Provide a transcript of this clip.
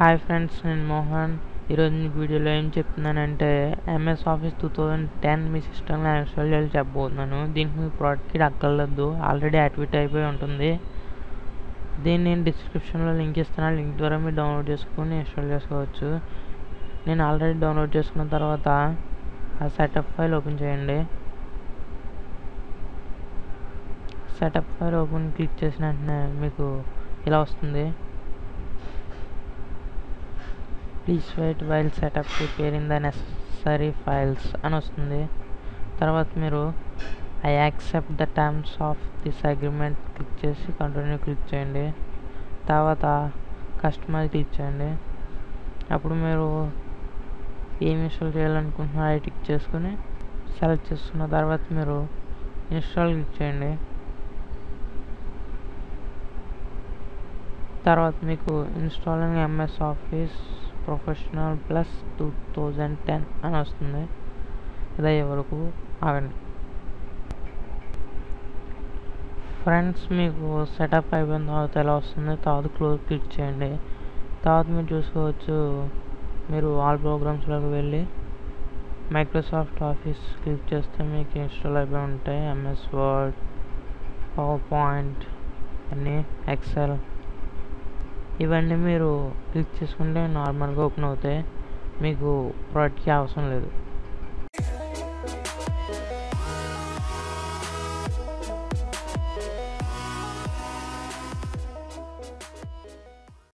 Hi friends, నేను మోహన్. ఈరోజు మీ వీడియోలో ఏం చెప్తున్నానంటే MS Office 2010 మీ సిస్టంలో ఇన్స్టాల్ చేయాలి చెప్పబోతున్నాను. దీనికి మీ ప్రోడక్ట్ కిట్ అక్కర్లేదు, ఆల్రెడీ యాక్టివేట్ అయిపోయి ఉంటుంది. దీన్ని నేను డిస్క్రిప్షన్లో లింక్ ఇస్తాను, లింక్ ద్వారా మీరు డౌన్లోడ్ చేసుకుని ఇన్స్టాల్ చేసుకోవచ్చు. నేను ఆల్రెడీ డౌన్లోడ్ చేసుకున్న తర్వాత ఆ సెటప్ ఫైల్ ఓపెన్ చేయండి. సెటప్ ఫైల్ ఓపెన్ క్లిక్ చేసిన వెంటనే మీకు ఇలా వస్తుంది. Please wait while setup preparing the necessary files అని వస్తుంది. తర్వాత మీరు I accept the terms of this agreement click చేసి కంటిన్యూ క్లిక్ చేయండి. తర్వాత కస్టమర్ క్లిక్ చేయండి. అప్పుడు మీరు ఏమి ఇన్స్టాల్ చేయాలనుకుంటున్నారో అది క్లిక్ చేసుకుని సెలెక్ట్ చేసుకున్న తర్వాత మీరు ఇన్స్టాల్ క్లిక్ చేయండి. తర్వాత మీకు installing MS Office professional plus 2010 అని వస్తుంది. ఇది అయ్యే వరకు ఆగండి ఫ్రెండ్స్. మీకు సెటప్ అయిపోయిన తర్వాత ఎలా వస్తుంది, తర్వాత క్లోజ్ క్లిక్ చేయండి. తర్వాత మీరు చూసుకోవచ్చు, మీరు ఆల్ ప్రోగ్రామ్స్లోకి వెళ్ళి మైక్రోసాఫ్ట్ ఆఫీస్ క్లిక్ చేస్తే మీకు ఇన్స్టాల్ అయిపోయి ఉంటాయి. MS వర్డ్, పవర్ పాయింట్, అన్నీ ఎక్సెల్ ఇవన్నీ మీరు క్లిక్ చేసుకుంటే నార్మల్గా ఓపెన్ అవుతాయి. మీకు ప్రోడక్ట్కి అవసరం లేదు.